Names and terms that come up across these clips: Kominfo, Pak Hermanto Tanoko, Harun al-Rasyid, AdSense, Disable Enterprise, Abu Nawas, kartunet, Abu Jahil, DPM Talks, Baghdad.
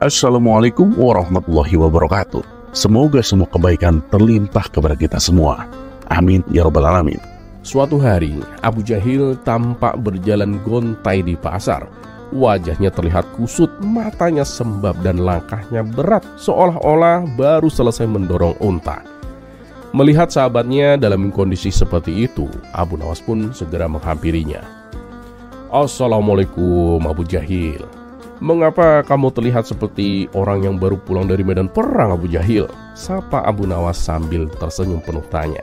Assalamualaikum warahmatullahi wabarakatuh. Semoga semua kebaikan terlimpah kepada kita semua. Amin ya rabbal alamin. Suatu hari, Abu Jahil tampak berjalan gontai di pasar. Wajahnya terlihat kusut, matanya sembab dan langkahnya berat, seolah-olah baru selesai mendorong unta. Melihat sahabatnya dalam kondisi seperti itu, Abu Nawas pun segera menghampirinya. Assalamualaikum Abu Jahil. Mengapa kamu terlihat seperti orang yang baru pulang dari medan perang, Abu Jahil? Sapa Abu Nawas sambil tersenyum penuh tanya.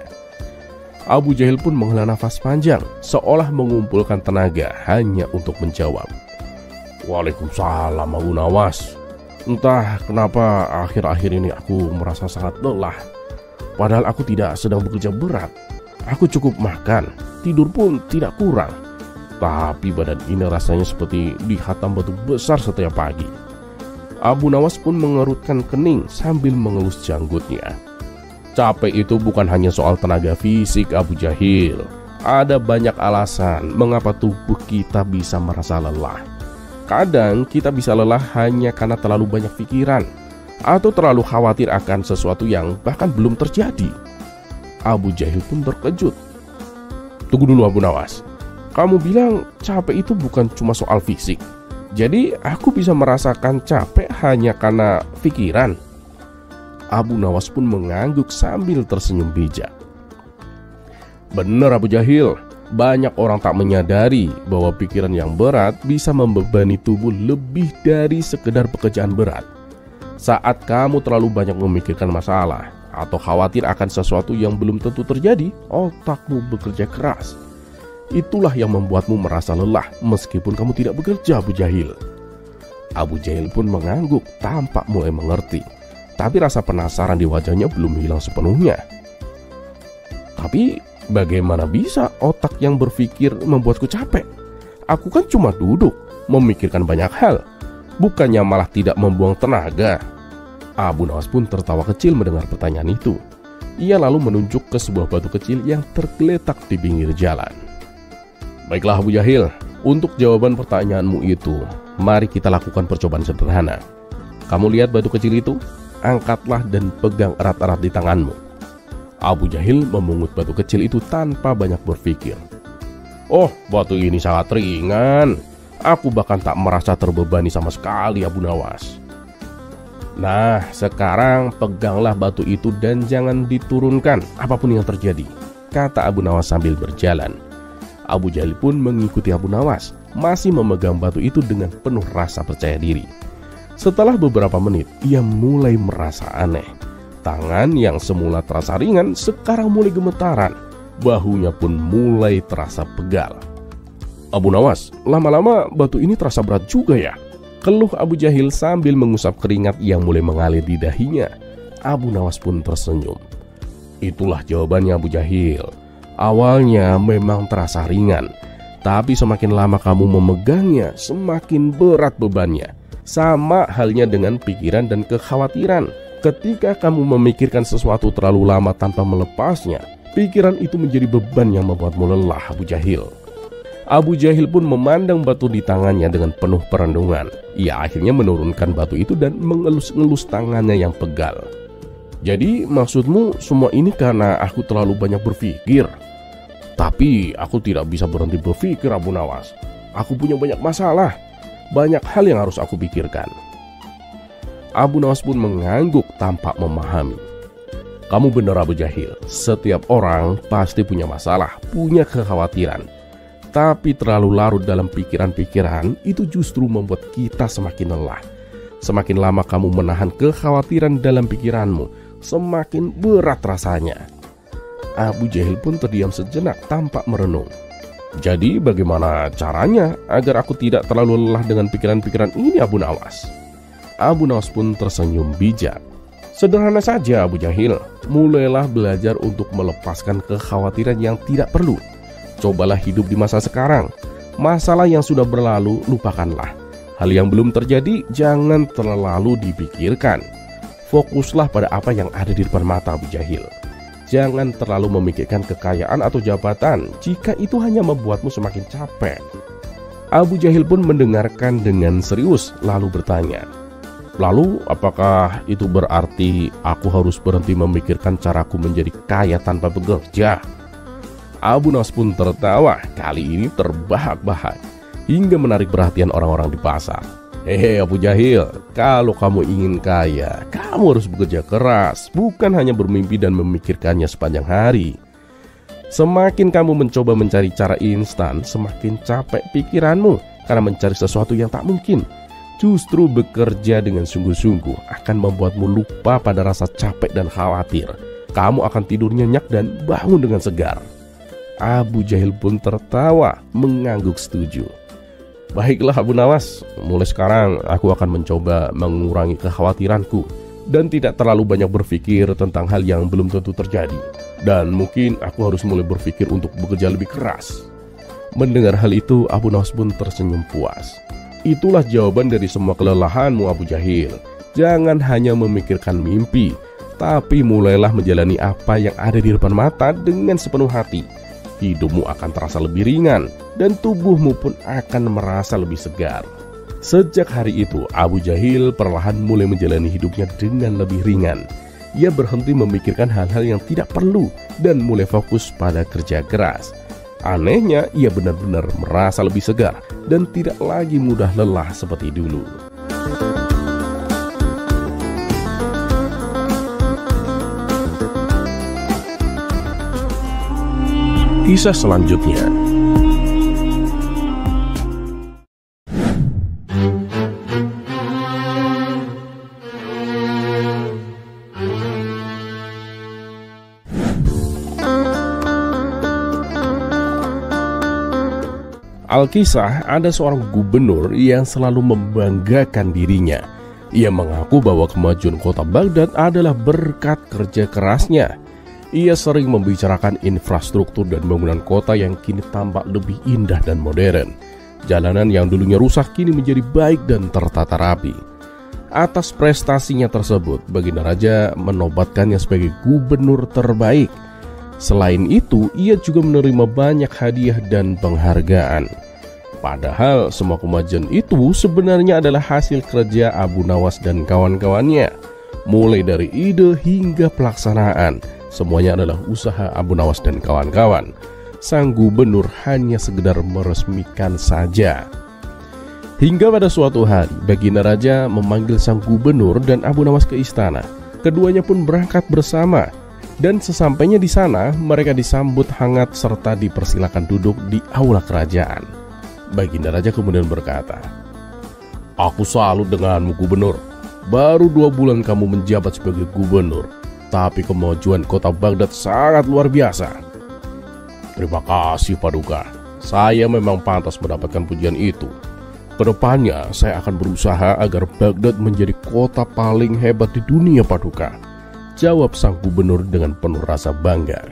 Abu Jahil pun menghela nafas panjang, seolah mengumpulkan tenaga hanya untuk menjawab. Waalaikumsalam Abu Nawas. Entah kenapa akhir-akhir ini aku merasa sangat lelah. Padahal aku tidak sedang bekerja berat. Aku cukup makan, tidur pun tidak kurang. Tapi badan ini rasanya seperti dihantam batu besar setiap pagi. Abu Nawas pun mengerutkan kening sambil mengelus janggutnya. Capek itu bukan hanya soal tenaga fisik, Abu Jahil. Ada banyak alasan mengapa tubuh kita bisa merasa lelah. Kadang kita bisa lelah hanya karena terlalu banyak pikiran, atau terlalu khawatir akan sesuatu yang bahkan belum terjadi. Abu Jahil pun terkejut. Tunggu dulu Abu Nawas, kamu bilang capek itu bukan cuma soal fisik. Jadi aku bisa merasakan capek hanya karena pikiran? Abu Nawas pun mengangguk sambil tersenyum bijak. Benar Abu Jahil, banyak orang tak menyadari bahwa pikiran yang berat bisa membebani tubuh lebih dari sekedar pekerjaan berat. Saat kamu terlalu banyak memikirkan masalah atau khawatir akan sesuatu yang belum tentu terjadi, otakmu bekerja keras. Itulah yang membuatmu merasa lelah meskipun kamu tidak bekerja, Abu Jahil. Abu Jahil pun mengangguk tampak mulai mengerti. Tapi rasa penasaran di wajahnya belum hilang sepenuhnya. Tapi bagaimana bisa otak yang berpikir membuatku capek? Aku kan cuma duduk, memikirkan banyak hal. Bukannya malah tidak membuang tenaga. Abu Nawas pun tertawa kecil mendengar pertanyaan itu. Ia lalu menunjuk ke sebuah batu kecil yang tergeletak di pinggir jalan. Baiklah Abu Jahil, untuk jawaban pertanyaanmu itu, mari kita lakukan percobaan sederhana. Kamu lihat batu kecil itu? Angkatlah dan pegang erat-erat di tanganmu. Abu Jahil memungut batu kecil itu tanpa banyak berpikir. Oh, batu ini sangat ringan. Aku bahkan tak merasa terbebani sama sekali, Abu Nawas. Nah, sekarang peganglah batu itu dan jangan diturunkan apapun yang terjadi, kata Abu Nawas sambil berjalan. Abu Jahil pun mengikuti Abu Nawas, masih memegang batu itu dengan penuh rasa percaya diri. Setelah beberapa menit, ia mulai merasa aneh. Tangan yang semula terasa ringan sekarang mulai gemetaran. Bahunya pun mulai terasa pegal. Abu Nawas, lama-lama batu ini terasa berat juga ya? Keluh Abu Jahil sambil mengusap keringat yang mulai mengalir di dahinya. Abu Nawas pun tersenyum. Itulah jawabannya Abu Jahil. Awalnya memang terasa ringan. Tapi semakin lama kamu memegangnya, semakin berat bebannya. Sama halnya dengan pikiran dan kekhawatiran. Ketika kamu memikirkan sesuatu terlalu lama tanpa melepasnya, pikiran itu menjadi beban yang membuatmu lelah, Abu Jahil. Abu Jahil pun memandang batu di tangannya dengan penuh perendungan. Ia akhirnya menurunkan batu itu dan mengelus-elus tangannya yang pegal. Jadi maksudmu semua ini karena aku terlalu banyak berpikir? Tapi aku tidak bisa berhenti berpikir, Abu Nawas. Aku punya banyak masalah. Banyak hal yang harus aku pikirkan. Abu Nawas pun mengangguk tampak memahami. Kamu benar Abu Jahil. Setiap orang pasti punya masalah, punya kekhawatiran. Tapi terlalu larut dalam pikiran-pikiran itu justru membuat kita semakin lelah. Semakin lama kamu menahan kekhawatiran dalam pikiranmu, semakin berat rasanya. Abu Jahil pun terdiam sejenak tampak merenung. Jadi bagaimana caranya agar aku tidak terlalu lelah dengan pikiran-pikiran ini, Abu Nawas? Abu Nawas pun tersenyum bijak. Sederhana saja, Abu Jahil. Mulailah belajar untuk melepaskan kekhawatiran yang tidak perlu. Cobalah hidup di masa sekarang. Masalah yang sudah berlalu, lupakanlah. Hal yang belum terjadi, jangan terlalu dipikirkan. Fokuslah pada apa yang ada di depan mata, Abu Jahil. Jangan terlalu memikirkan kekayaan atau jabatan jika itu hanya membuatmu semakin capek. Abu Jahil pun mendengarkan dengan serius lalu bertanya, Lalu apakah itu berarti aku harus berhenti memikirkan caraku menjadi kaya tanpa bekerja? Abu Nawas pun tertawa, kali ini terbahak-bahak, hingga menarik perhatian orang-orang di pasar. Hehe Abu Jahil, kalau kamu ingin kaya, kamu harus bekerja keras, bukan hanya bermimpi dan memikirkannya sepanjang hari. Semakin kamu mencoba mencari cara instan, semakin capek pikiranmu, karena mencari sesuatu yang tak mungkin. Justru bekerja dengan sungguh-sungguh akan membuatmu lupa pada rasa capek dan khawatir. Kamu akan tidur nyenyak dan bangun dengan segar. Abu Jahil pun tertawa, mengangguk setuju. Baiklah Abu Nawas, mulai sekarang aku akan mencoba mengurangi kekhawatiranku dan tidak terlalu banyak berpikir tentang hal yang belum tentu terjadi. Dan mungkin aku harus mulai berpikir untuk bekerja lebih keras. Mendengar hal itu, Abu Nawas pun tersenyum puas. Itulah jawaban dari semua kelelahanmu Abu Jahil. Jangan hanya memikirkan mimpi, tapi mulailah menjalani apa yang ada di depan mata dengan sepenuh hati. Hidupmu akan terasa lebih ringan dan tubuhmu pun akan merasa lebih segar. Sejak hari itu Abu Jahil perlahan mulai menjalani hidupnya dengan lebih ringan. Ia berhenti memikirkan hal-hal yang tidak perlu dan mulai fokus pada kerja keras. Anehnya, ia benar-benar merasa lebih segar dan tidak lagi mudah lelah seperti dulu. Kisah selanjutnya. Alkisah, ada seorang gubernur yang selalu membanggakan dirinya. Ia mengaku bahwa kemajuan kota Baghdad adalah berkat kerja kerasnya. Ia sering membicarakan infrastruktur dan bangunan kota yang kini tampak lebih indah dan modern. Jalanan yang dulunya rusak kini menjadi baik dan tertata rapi. Atas prestasinya tersebut, Baginda Raja menobatkannya sebagai gubernur terbaik. Selain itu, ia juga menerima banyak hadiah dan penghargaan. Padahal semua kemajuan itu sebenarnya adalah hasil kerja Abu Nawas dan kawan-kawannya. Mulai dari ide hingga pelaksanaan, semuanya adalah usaha Abu Nawas dan kawan-kawan. Sang gubernur hanya sekedar meresmikan saja. Hingga pada suatu hari, Baginda Raja memanggil sang gubernur dan Abu Nawas ke istana. Keduanya pun berangkat bersama. Dan sesampainya di sana, mereka disambut hangat serta dipersilakan duduk di aula kerajaan. Baginda Raja kemudian berkata, "Aku salut denganmu Gubernur. Baru 2 bulan kamu menjabat sebagai gubernur, tapi kemajuan kota Baghdad sangat luar biasa." "Terima kasih Paduka. Saya memang pantas mendapatkan pujian itu. Kedepannya saya akan berusaha agar Baghdad menjadi kota paling hebat di dunia Paduka," jawab sang gubernur dengan penuh rasa bangga.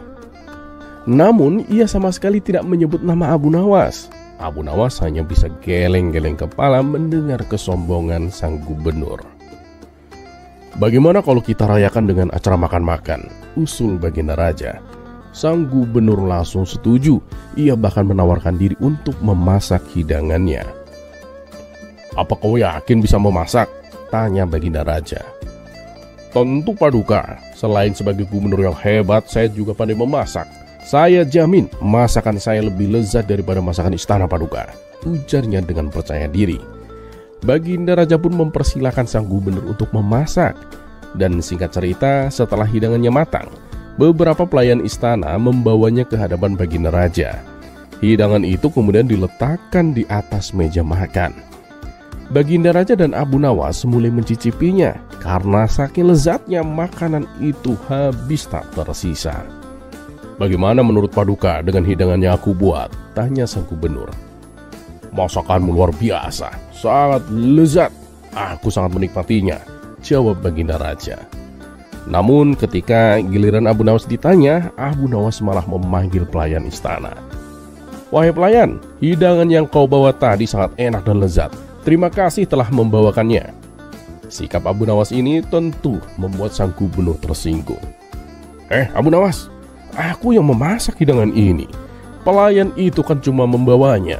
Namun ia sama sekali tidak menyebut nama Abu Nawas. Abu Nawas hanya bisa geleng-geleng kepala mendengar kesombongan sang gubernur. "Bagaimana kalau kita rayakan dengan acara makan-makan?" usul Baginda Raja. Sang gubernur langsung setuju. Ia bahkan menawarkan diri untuk memasak hidangannya. "Apa kau yakin bisa memasak?" tanya Baginda Raja. "Tentu Paduka, selain sebagai gubernur yang hebat, saya juga pandai memasak. Saya jamin masakan saya lebih lezat daripada masakan istana Paduka," ujarnya dengan percaya diri. Baginda Raja pun mempersilahkan sang gubernur untuk memasak. Dan singkat cerita, setelah hidangannya matang, beberapa pelayan istana membawanya ke hadapan Baginda Raja. Hidangan itu kemudian diletakkan di atas meja makan. Baginda Raja dan Abu Nawas mulai mencicipinya karena saking lezatnya makanan itu habis tak tersisa. "Bagaimana menurut Paduka dengan hidangannya aku buat?" tanya sang gubernur. "Masakanmu luar biasa, sangat lezat. Aku sangat menikmatinya," jawab Baginda Raja. Namun ketika giliran Abu Nawas ditanya, Abu Nawas malah memanggil pelayan istana. "Wahai pelayan, hidangan yang kau bawa tadi sangat enak dan lezat. Terima kasih telah membawakannya." Sikap Abu Nawas ini tentu membuat sang gubernur tersinggung. "Eh Abu Nawas, aku yang memasak hidangan ini. Pelayan itu kan cuma membawanya.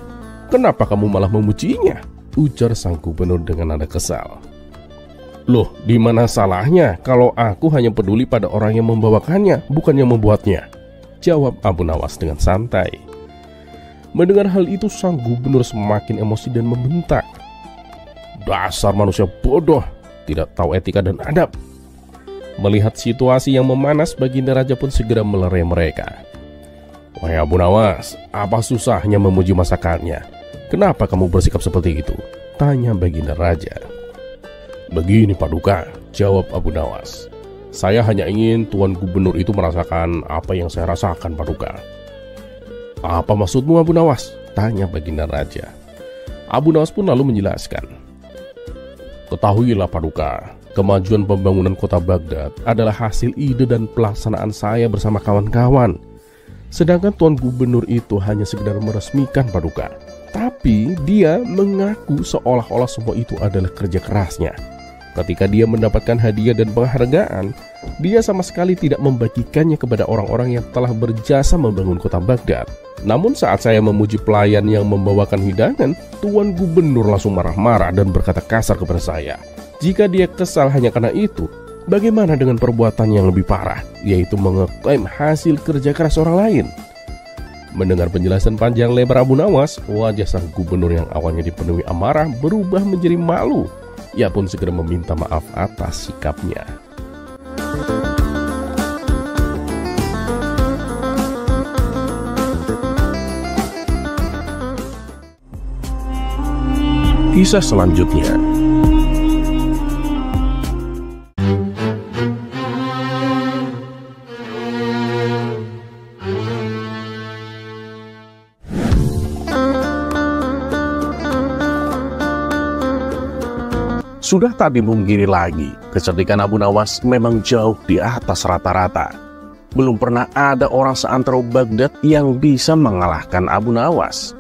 Kenapa kamu malah memujinya?" ujar sang gubernur dengan nada kesal. Loh, di mana salahnya kalau aku hanya peduli pada orang yang membawakannya, bukan yang membuatnya? Jawab Abu Nawas dengan santai. Mendengar hal itu, sang gubernur semakin emosi dan membentak. Dasar manusia bodoh, tidak tahu etika dan adab. Melihat situasi yang memanas, baginda raja pun segera melerai mereka. Wahai Abu Nawas, apa susahnya memuji masakannya? Kenapa kamu bersikap seperti itu? Tanya baginda raja. Begini Paduka, jawab Abu Nawas. Saya hanya ingin Tuan Gubernur itu merasakan apa yang saya rasakan, Paduka. Apa maksudmu, Abu Nawas? Tanya baginda raja. Abu Nawas pun lalu menjelaskan. Ketahuilah, Paduka, kemajuan pembangunan kota Baghdad adalah hasil ide dan pelaksanaan saya bersama kawan-kawan. Sedangkan Tuan Gubernur itu hanya sekedar meresmikan, Paduka. Tapi dia mengaku seolah-olah semua itu adalah kerja kerasnya. Ketika dia mendapatkan hadiah dan penghargaan, dia sama sekali tidak membagikannya kepada orang-orang yang telah berjasa membangun kota Baghdad. Namun saat saya memuji pelayan yang membawakan hidangan, Tuan Gubernur langsung marah-marah dan berkata kasar kepada saya. Jika dia kesal hanya karena itu, bagaimana dengan perbuatan yang lebih parah, yaitu mengeklaim hasil kerja keras orang lain? Mendengar penjelasan panjang lebar Abu Nawas, wajah sang gubernur yang awalnya dipenuhi amarah berubah menjadi malu. Ia pun segera meminta maaf atas sikapnya. Kisah selanjutnya. Sudah tak dimungkiri lagi, kecerdikan Abu Nawas memang jauh di atas rata-rata. Belum pernah ada orang seantero Baghdad yang bisa mengalahkan Abu Nawas.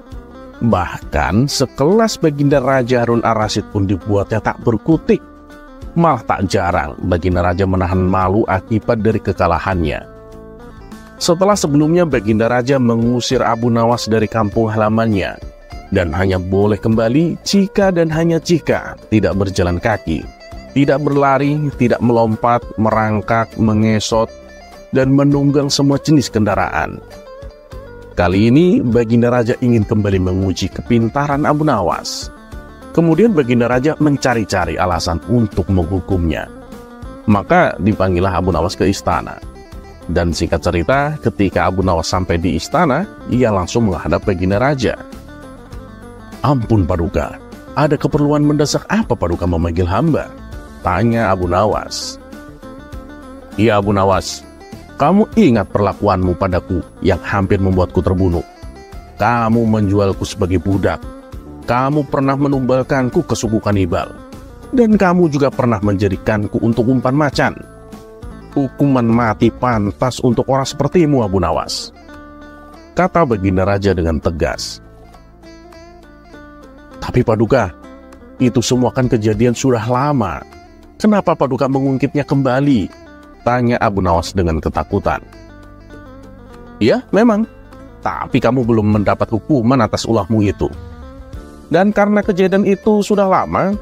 Bahkan sekelas baginda Raja Harun al-Rasyid pun dibuatnya tak berkutik. Malah tak jarang baginda raja menahan malu akibat dari kekalahannya. Setelah sebelumnya baginda raja mengusir Abu Nawas dari kampung halamannya, dan hanya boleh kembali jika dan hanya jika tidak berjalan kaki, tidak berlari, tidak melompat, merangkak, mengesot, dan menunggang semua jenis kendaraan. Kali ini baginda raja ingin kembali menguji kepintaran Abu Nawas. Kemudian baginda raja mencari-cari alasan untuk menghukumnya. Maka dipanggillah Abu Nawas ke istana. Dan singkat cerita, ketika Abu Nawas sampai di istana, ia langsung menghadap baginda raja. Ampun Paduka, ada keperluan mendesak apa Paduka memanggil hamba? Tanya Abu Nawas. Iya Abu Nawas, kamu ingat perlakuanmu padaku yang hampir membuatku terbunuh. Kamu menjualku sebagai budak. Kamu pernah menumbalkanku ke suku kanibal. Dan kamu juga pernah menjadikanku untuk umpan macan. Hukuman mati pantas untuk orang sepertimu Abu Nawas. Kata baginda raja dengan tegas. Tapi Paduka, itu semua kan kejadian sudah lama. Kenapa Paduka mengungkitnya kembali? Tanya Abu Nawas dengan ketakutan. Ya, memang. Tapi kamu belum mendapat hukuman atas ulahmu itu. Dan karena kejadian itu sudah lama,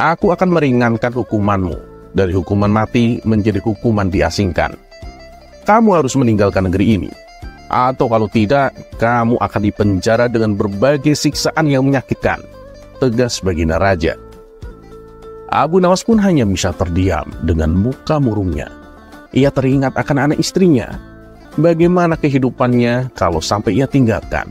aku akan meringankan hukumanmu. Dari hukuman mati menjadi hukuman diasingkan. Kamu harus meninggalkan negeri ini. Atau kalau tidak, kamu akan dipenjara dengan berbagai siksaan yang menyakitkan. Tegas baginda raja. Abu Nawas pun hanya bisa terdiam dengan muka murungnya. Ia teringat akan anak istrinya. Bagaimana kehidupannya kalau sampai ia tinggalkan?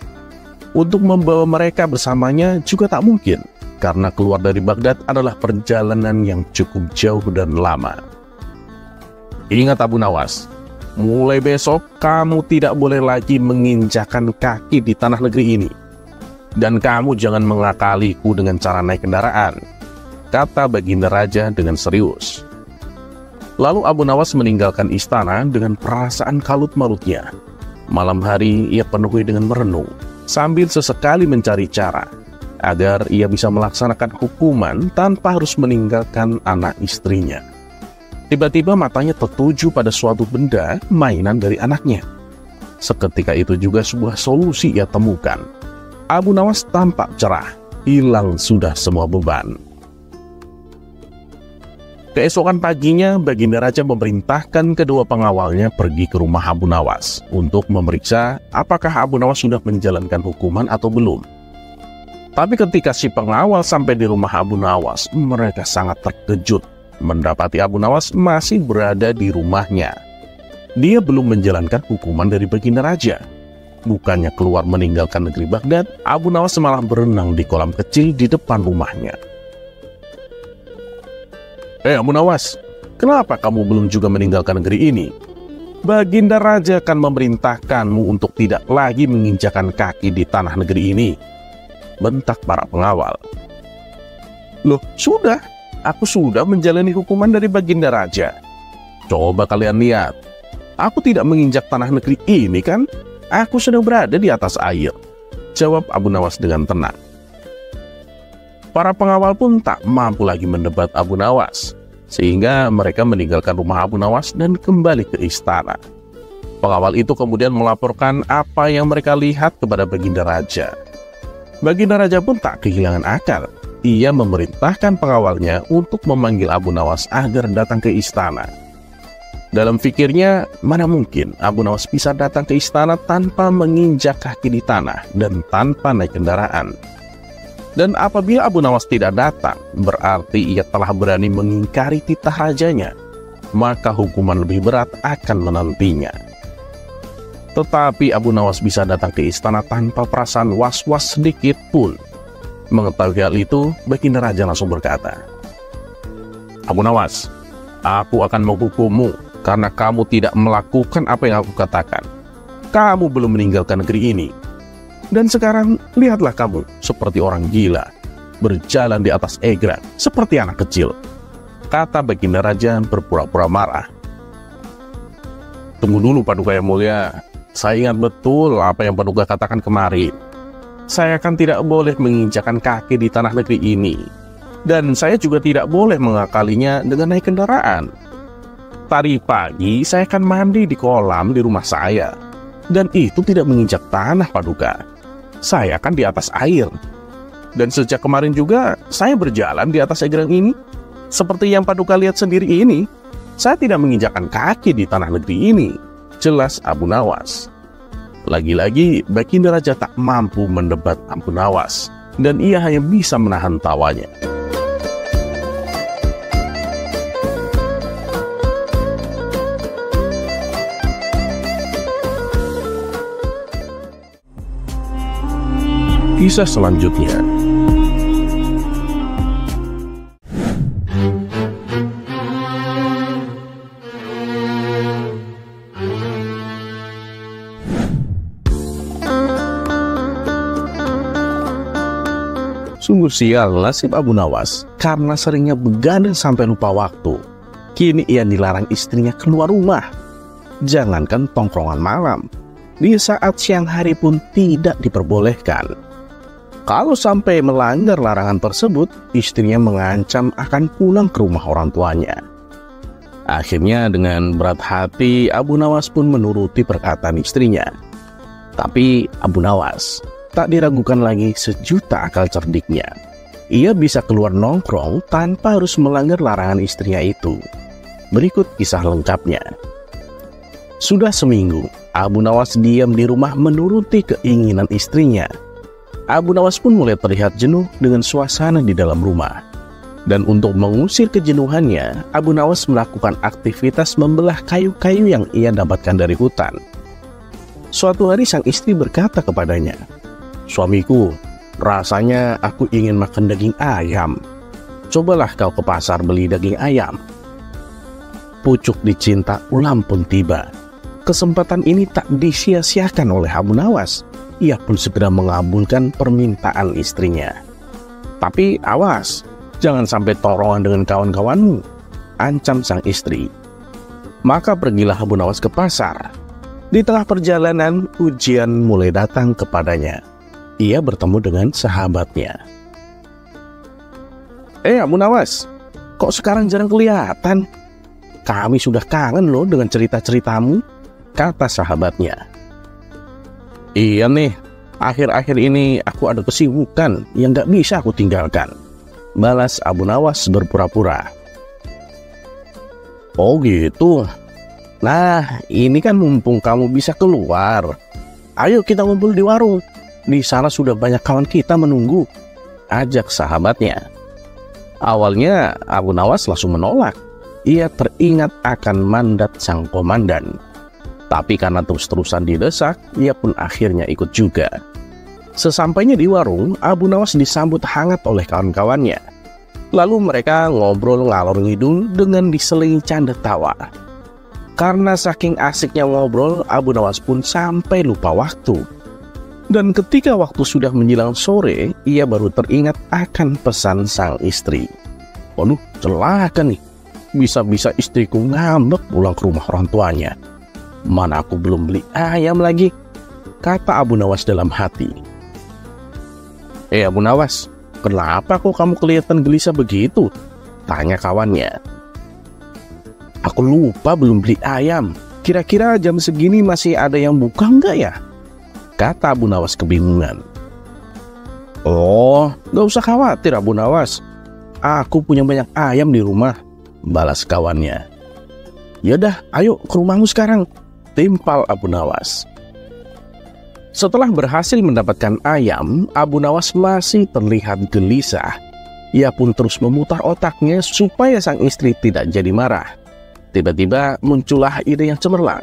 Untuk membawa mereka bersamanya juga tak mungkin, karena keluar dari Baghdad adalah perjalanan yang cukup jauh dan lama. Ingat Abu Nawas, mulai besok kamu tidak boleh lagi menginjakan kaki di tanah negeri ini. Dan kamu jangan mengakaliku dengan cara naik kendaraan, kata baginda raja dengan serius. Lalu Abu Nawas meninggalkan istana dengan perasaan kalut marutnya. Malam hari ia penuhi dengan merenung, sambil sesekali mencari cara agar ia bisa melaksanakan hukuman tanpa harus meninggalkan anak istrinya. Tiba-tiba matanya tertuju pada suatu benda mainan dari anaknya. Seketika itu juga sebuah solusi ia temukan. Abu Nawas tampak cerah, hilang sudah semua beban. Keesokan paginya, Baginda Raja memerintahkan kedua pengawalnya pergi ke rumah Abu Nawas untuk memeriksa apakah Abu Nawas sudah menjalankan hukuman atau belum. Tapi ketika si pengawal sampai di rumah Abu Nawas, mereka sangat terkejut mendapati Abu Nawas masih berada di rumahnya. Dia belum menjalankan hukuman dari Baginda Raja. Bukannya keluar meninggalkan negeri Baghdad, Abu Nawas malah berenang di kolam kecil di depan rumahnya. Abu Nawas, kenapa kamu belum juga meninggalkan negeri ini? Baginda Raja akan memerintahkanmu untuk tidak lagi menginjakan kaki di tanah negeri ini, bentak para pengawal. Loh, sudah. Aku sudah menjalani hukuman dari Baginda Raja. Coba kalian lihat. Aku tidak menginjak tanah negeri ini kan? Aku sedang berada di atas air, jawab Abu Nawas dengan tenang. Para pengawal pun tak mampu lagi mendebat Abu Nawas, sehingga mereka meninggalkan rumah Abu Nawas dan kembali ke istana. Pengawal itu kemudian melaporkan apa yang mereka lihat kepada Baginda Raja. Baginda Raja pun tak kehilangan akal. Ia memerintahkan pengawalnya untuk memanggil Abu Nawas agar datang ke istana. Dalam pikirnya, mana mungkin Abu Nawas bisa datang ke istana tanpa menginjak kaki di tanah dan tanpa naik kendaraan. Dan apabila Abu Nawas tidak datang, berarti ia telah berani mengingkari titah rajanya. Maka hukuman lebih berat akan menantinya. Tetapi Abu Nawas bisa datang ke istana tanpa perasaan was-was sedikit pun. Mengetahui hal itu, Baginda Raja langsung berkata, Abu Nawas, aku akan menghukummu karena kamu tidak melakukan apa yang aku katakan. Kamu belum meninggalkan negeri ini. Dan sekarang, lihatlah kamu seperti orang gila, berjalan di atas egrang, seperti anak kecil, kata Baginda Raja berpura-pura marah. Tunggu dulu Paduka Yang Mulia, saya ingat betul apa yang Paduka katakan kemarin. Saya kan tidak boleh menginjakan kaki di tanah negeri ini, dan saya juga tidak boleh mengakalinya dengan naik kendaraan. Tadi pagi, saya kan mandi di kolam di rumah saya, dan itu tidak menginjak tanah Paduka. Saya kan di atas air. Dan sejak kemarin juga saya berjalan di atas egrang ini. Seperti yang Paduka lihat sendiri ini, saya tidak menginjakkan kaki di tanah negeri ini, jelas Abu Nawas. Lagi-lagi Baginda Raja tak mampu mendebat Abu Nawas, dan ia hanya bisa menahan tawanya. Kisah selanjutnya. Sungguh sial nasib Abu Nawas, karena seringnya begadang sampai lupa waktu. Kini ia dilarang istrinya keluar rumah. Jangankan tongkrongan malam, di saat siang hari pun tidak diperbolehkan. Kalau sampai melanggar larangan tersebut, istrinya mengancam akan pulang ke rumah orang tuanya. Akhirnya dengan berat hati, Abu Nawas pun menuruti perkataan istrinya. Tapi Abu Nawas, tak diragukan lagi sejuta akal cerdiknya. Ia bisa keluar nongkrong tanpa harus melanggar larangan istrinya itu. Berikut kisah lengkapnya. Sudah seminggu, Abu Nawas diam di rumah menuruti keinginan istrinya. Abu Nawas pun mulai terlihat jenuh dengan suasana di dalam rumah. Dan untuk mengusir kejenuhannya, Abu Nawas melakukan aktivitas membelah kayu-kayu yang ia dapatkan dari hutan. Suatu hari sang istri berkata kepadanya, "Suamiku, rasanya aku ingin makan daging ayam. Cobalah kau ke pasar beli daging ayam." Pucuk dicinta ulam pun tiba. Kesempatan ini tak disia-siakan oleh Abu Nawas. Ia pun segera mengabulkan permintaan istrinya. Tapi awas, jangan sampai toroan dengan kawan-kawanmu, ancam sang istri. Maka pergilah Abu Nawas ke pasar. Di tengah perjalanan, ujian mulai datang kepadanya. Ia bertemu dengan sahabatnya. Abu Nawas, kok sekarang jarang kelihatan? Kami sudah kangen loh dengan cerita-ceritamu, kata sahabatnya. Iya nih, akhir-akhir ini aku ada kesibukan yang gak bisa aku tinggalkan, balas Abu Nawas berpura-pura. Oh gitu. Nah, ini kan mumpung kamu bisa keluar, ayo kita ngumpul di warung. Di sana sudah banyak kawan kita menunggu, ajak sahabatnya. Awalnya Abu Nawas langsung menolak. Ia teringat akan mandat sang komandan. Tapi karena terus-terusan didesak, ia pun akhirnya ikut juga. Sesampainya di warung, Abu Nawas disambut hangat oleh kawan-kawannya. Lalu mereka ngobrol ngalor ngidul dengan diselingi canda tawa. Karena saking asiknya ngobrol, Abu Nawas pun sampai lupa waktu. Dan ketika waktu sudah menjelang sore, ia baru teringat akan pesan sang istri. Waduh, celaka nih. Bisa-bisa istriku ngambek pulang ke rumah orang tuanya. Mana aku belum beli ayam lagi, kata Abu Nawas dalam hati. Abu Nawas, kenapa kok kamu kelihatan gelisah begitu? Tanya kawannya. Aku lupa belum beli ayam. Kira-kira jam segini masih ada yang buka nggak ya? Kata Abu Nawas kebingungan. Oh, nggak usah khawatir Abu Nawas. Aku punya banyak ayam di rumah, balas kawannya. Yaudah, ayo ke rumahmu sekarang, timpal Abu Nawas. Setelah berhasil mendapatkan ayam, Abu Nawas masih terlihat gelisah. Ia pun terus memutar otaknya supaya sang istri tidak jadi marah. Tiba-tiba muncullah ide yang cemerlang.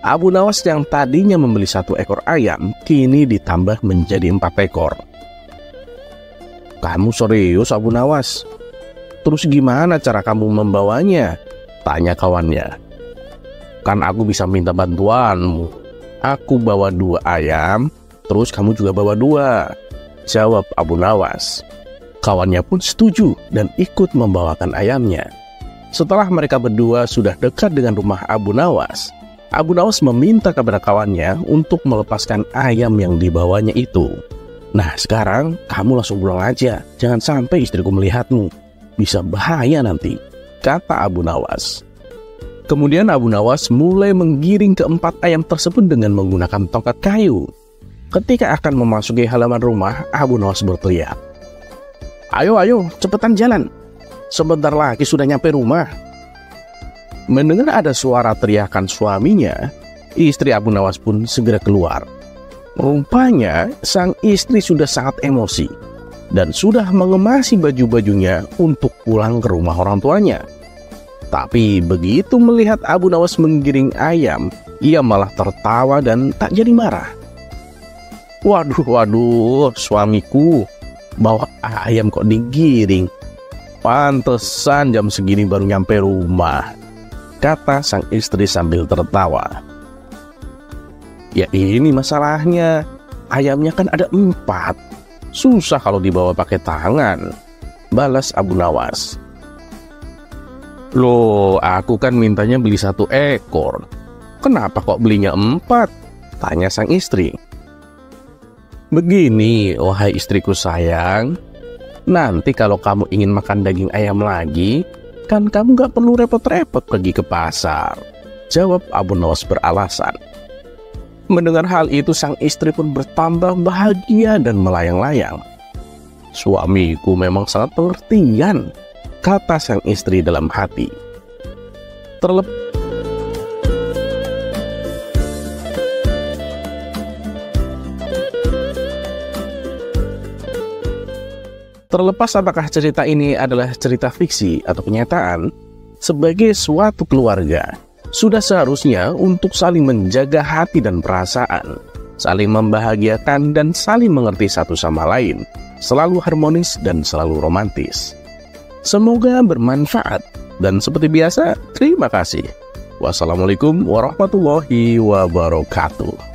Abu Nawas yang tadinya membeli 1 ekor ayam, kini ditambah menjadi 4 ekor. Kamu serius Abu Nawas? Terus gimana cara kamu membawanya? Tanya kawannya. Kan aku bisa minta bantuanmu. Aku bawa 2 ayam, terus kamu juga bawa 2. Jawab Abu Nawas. Kawannya pun setuju dan ikut membawakan ayamnya. Setelah mereka berdua sudah dekat dengan rumah Abu Nawas meminta kepada kawannya untuk melepaskan ayam yang dibawanya itu. Nah, sekarang kamu langsung pulang aja, jangan sampai istriku melihatmu, bisa bahaya nanti, kata Abu Nawas. Kemudian Abu Nawas mulai menggiring ke 4 ayam tersebut dengan menggunakan tongkat kayu. Ketika akan memasuki halaman rumah, Abu Nawas berteriak, "Ayo, ayo, cepetan jalan! Sebentar lagi sudah nyampe rumah." Mendengar ada suara teriakan suaminya, istri Abu Nawas pun segera keluar. Rupanya sang istri sudah sangat emosi dan sudah mengemasi baju-bajunya untuk pulang ke rumah orang tuanya. Tapi begitu melihat Abu Nawas menggiring ayam, ia malah tertawa dan tak jadi marah. "Waduh, waduh, suamiku bawa ayam kok digiring. Pantesan jam segini baru nyampe rumah," kata sang istri sambil tertawa. Ya ini masalahnya, ayamnya kan ada 4. Susah kalau dibawa pakai tangan, balas Abu Nawas. Loh, aku kan mintanya beli 1 ekor. Kenapa kok belinya 4? Tanya sang istri. Begini, wahai istriku sayang, nanti kalau kamu ingin makan daging ayam lagi, kan kamu gak perlu repot-repot pergi ke pasar, jawab Abu Nawas beralasan. Mendengar hal itu, sang istri pun bertambah bahagia dan melayang-layang. Suamiku memang sangat pengertian, kata sang istri dalam hati. Terlepas apakah cerita ini adalah cerita fiksi atau kenyataan, sebagai suatu keluarga, sudah seharusnya untuk saling menjaga hati dan perasaan, saling membahagiakan dan saling mengerti satu sama lain, selalu harmonis dan selalu romantis. Semoga bermanfaat, dan seperti biasa, terima kasih. Wassalamualaikum warahmatullahi wabarakatuh.